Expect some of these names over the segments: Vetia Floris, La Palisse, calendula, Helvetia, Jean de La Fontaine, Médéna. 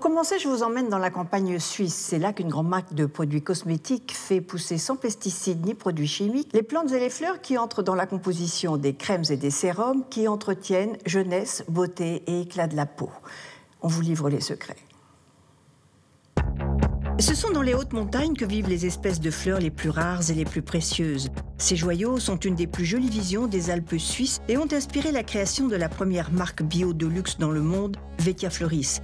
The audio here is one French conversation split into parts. Pour commencer, je vous emmène dans la campagne suisse. C'est là qu'une grande marque de produits cosmétiques fait pousser sans pesticides ni produits chimiques les plantes et les fleurs qui entrent dans la composition des crèmes et des sérums qui entretiennent jeunesse, beauté et éclat de la peau. On vous livre les secrets. Ce sont dans les hautes montagnes que vivent les espèces de fleurs les plus rares et les plus précieuses. Ces joyaux sont une des plus jolies visions des Alpes suisses et ont inspiré la création de la première marque bio de luxe dans le monde, Vetia Floris.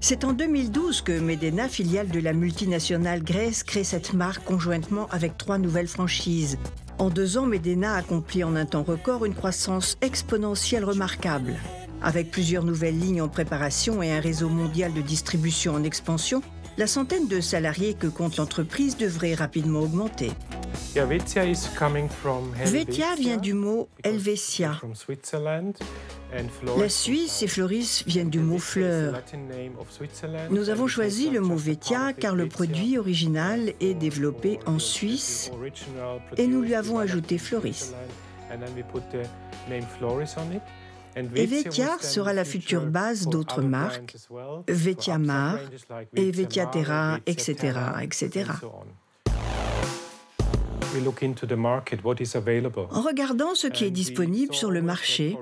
C'est en 2012 que Médéna, filiale de la multinationale Grèce, crée cette marque conjointement avec 3 nouvelles franchises. En 2 ans, Médéna a accompli en un temps record une croissance exponentielle remarquable. Avec plusieurs nouvelles lignes en préparation et un réseau mondial de distribution en expansion, la centaine de salariés que compte l'entreprise devrait rapidement augmenter. Vetia vient du mot Helvetia. La Suisse et Floris viennent du mot fleur. Nous avons choisi le mot Vetia car le produit original est développé en Suisse et nous lui avons ajouté Floris. Et Vetia sera la future base d'autres marques, Vetia Mar et Vetia Terra, etc., etc. En regardant ce qui est disponible sur le marché,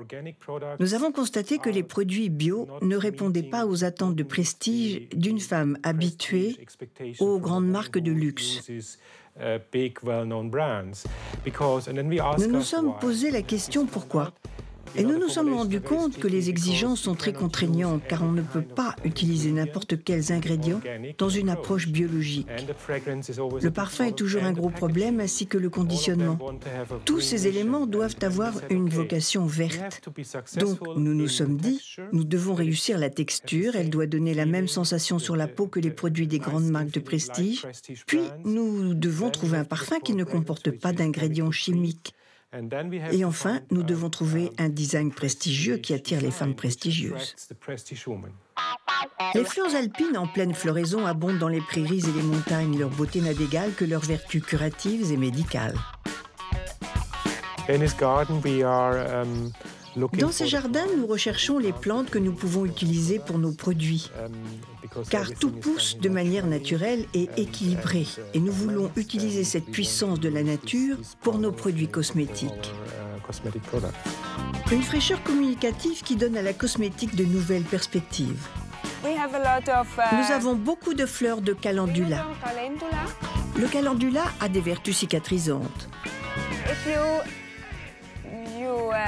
nous avons constaté que les produits bio ne répondaient pas aux attentes de prestige d'une femme habituée aux grandes marques de luxe. Nous nous sommes posé la question pourquoi. Et nous nous sommes rendus compte que les exigences sont très contraignantes car on ne peut pas utiliser n'importe quels ingrédients dans une approche biologique. Le parfum est toujours un gros problème ainsi que le conditionnement. Tous ces éléments doivent avoir une vocation verte. Donc nous nous sommes dit, nous devons réussir la texture, elle doit donner la même sensation sur la peau que les produits des grandes marques de prestige. Puis nous devons trouver un parfum qui ne comporte pas d'ingrédients chimiques. Et enfin, nous devons trouver un design prestigieux qui attire les femmes prestigieuses. Les fleurs alpines en pleine floraison abondent dans les prairies et les montagnes. Leur beauté n'a d'égal que leurs vertus curatives et médicales. Dans ces jardins, nous recherchons les plantes que nous pouvons utiliser pour nos produits, car tout pousse de manière naturelle et équilibrée, et nous voulons utiliser cette puissance de la nature pour nos produits cosmétiques. Une fraîcheur communicative qui donne à la cosmétique de nouvelles perspectives. Nous avons beaucoup de fleurs de calendula. Le calendula a des vertus cicatrisantes.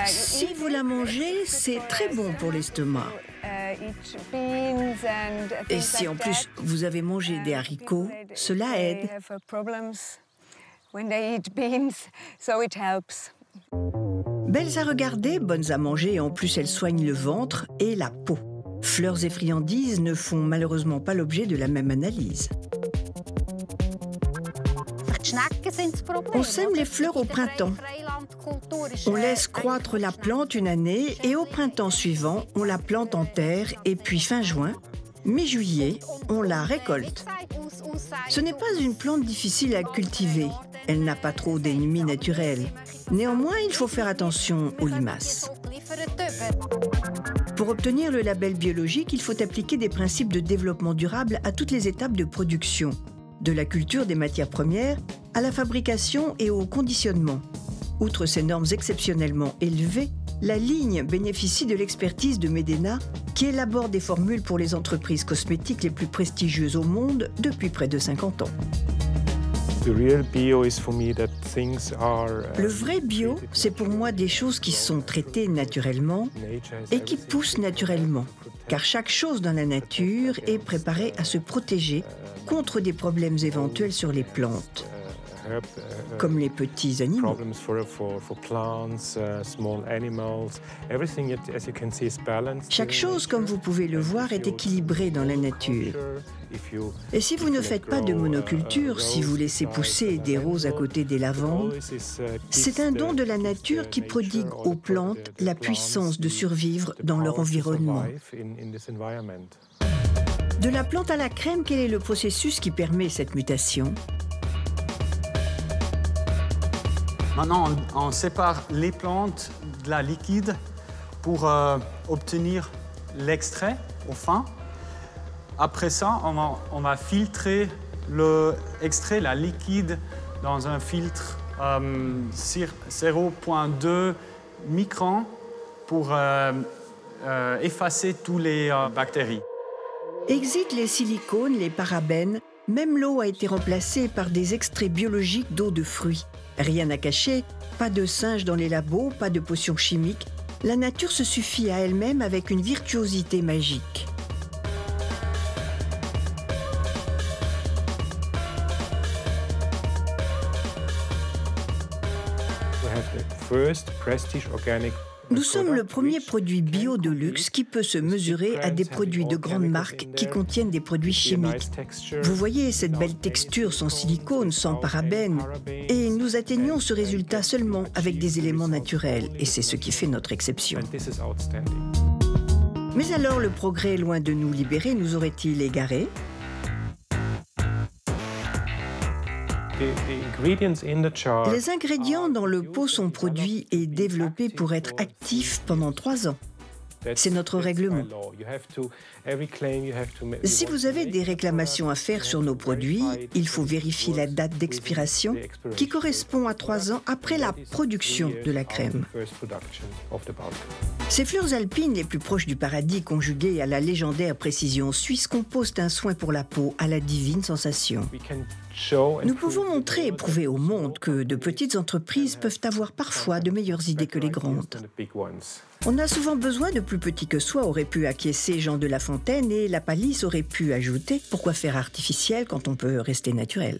Si vous la mangez, c'est très bon pour l'estomac. Et si en plus vous avez mangé des haricots, cela aide. Belles à regarder, bonnes à manger et en plus elles soignent le ventre et la peau. Fleurs et friandises ne font malheureusement pas l'objet de la même analyse. On sème les fleurs au printemps. On laisse croître la plante une année et au printemps suivant, on la plante en terre et puis fin juin, mi-juillet, on la récolte. Ce n'est pas une plante difficile à cultiver. Elle n'a pas trop d'ennemis naturels. Néanmoins, il faut faire attention aux limaces. Pour obtenir le label biologique, il faut appliquer des principes de développement durable à toutes les étapes de production, de la culture des matières premières à la fabrication et au conditionnement. Outre ces normes exceptionnellement élevées, la ligne bénéficie de l'expertise de Médéna, qui élabore des formules pour les entreprises cosmétiques les plus prestigieuses au monde depuis près de 50 ans. Le vrai bio, c'est pour moi des choses qui sont traitées naturellement et qui poussent naturellement, car chaque chose dans la nature est préparée à se protéger contre des problèmes éventuels sur les plantes, comme les petits animaux. Chaque chose, comme vous pouvez le voir, est équilibrée dans la nature. Et si vous ne faites pas de monoculture, si vous laissez pousser des roses à côté des lavandes, c'est un don de la nature qui prodigue aux plantes la puissance de survivre dans leur environnement. De la plante à la crème, quel est le processus qui permet cette mutation ? Maintenant, on sépare les plantes de la liquide pour obtenir l'extrait, au fin. Après ça, on va filtrer extraire la liquide dans un filtre 0,2 microns pour effacer toutes les bactéries. Exit les silicones, les parabènes, même l'eau a été remplacée par des extraits biologiques d'eau de fruits. Rien à cacher, pas de singes dans les labos, pas de potions chimiques. La nature se suffit à elle-même avec une virtuosité magique. Nous sommes le premier produit bio de luxe qui peut se mesurer à des produits de grandes marques qui contiennent des produits chimiques. Vous voyez cette belle texture sans silicone, sans parabènes. Et nous atteignons ce résultat seulement avec des éléments naturels. Et c'est ce qui fait notre exception. Mais alors le progrès, loin de nous libérer, nous aurait-il égarés? Les ingrédients dans le pot sont produits et développés pour être actifs pendant 3 ans. C'est notre règlement. Si vous avez des réclamations à faire sur nos produits, il faut vérifier la date d'expiration qui correspond à 3 ans après la production de la crème. Ces fleurs alpines les plus proches du paradis conjuguées à la légendaire précision suisse composent un soin pour la peau à la divine sensation. Nous pouvons montrer et prouver au monde que de petites entreprises peuvent avoir parfois de meilleures idées que les grandes. On a souvent besoin de plus petits que soi, aurait pu acquiescer Jean de La Fontaine, et La Palisse aurait pu ajouter « Pourquoi faire artificiel quand on peut rester naturel ?»